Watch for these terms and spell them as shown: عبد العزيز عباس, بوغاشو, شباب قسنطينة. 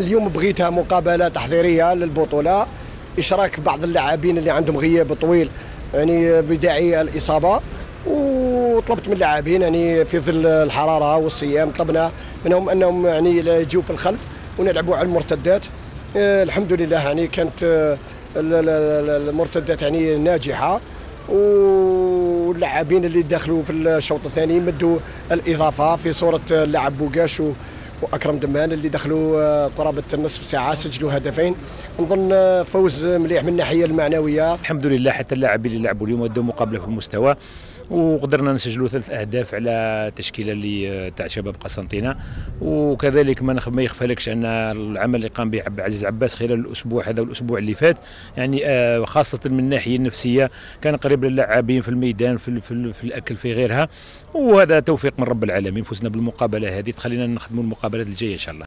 اليوم بغيتها مقابلة تحضيرية للبطولة، إشراك بعض اللاعبين اللي عندهم غياب طويل يعني بداعي الإصابة، وطلبت من اللاعبين يعني في ظل الحرارة والصيام طلبنا منهم أنهم يعني يجيو في الخلف ونلعبوا على المرتدات. الحمد لله يعني كانت المرتدات يعني ناجحة، واللاعبين اللي دخلوا في الشوط الثاني مدوا الإضافة في صورة اللاعب بوغاشو وأكرم دمان اللي دخلوا قرابة نصف ساعة سجلوا هدفين. نظن فوز مليح من الناحية المعنوية. الحمد لله حتى اللاعبين اللي لعبوا اليوم أدوا مقابلة في المستوى، وقدرنا نسجلوا 3 أهداف على تشكيلة اللي تاع شباب قسنطينة. وكذلك ما يخفلكش أن العمل اللي قام به عبد العزيز عباس خلال الأسبوع هذا والأسبوع اللي فات، يعني خاصة من الناحية النفسية كان قريب للاعبين في الميدان في الأكل في غيرها، وهذا توفيق من رب العالمين. فزنا بالمقابلة هذه تخلينا نخدموا المقابلات الجاية إن شاء الله.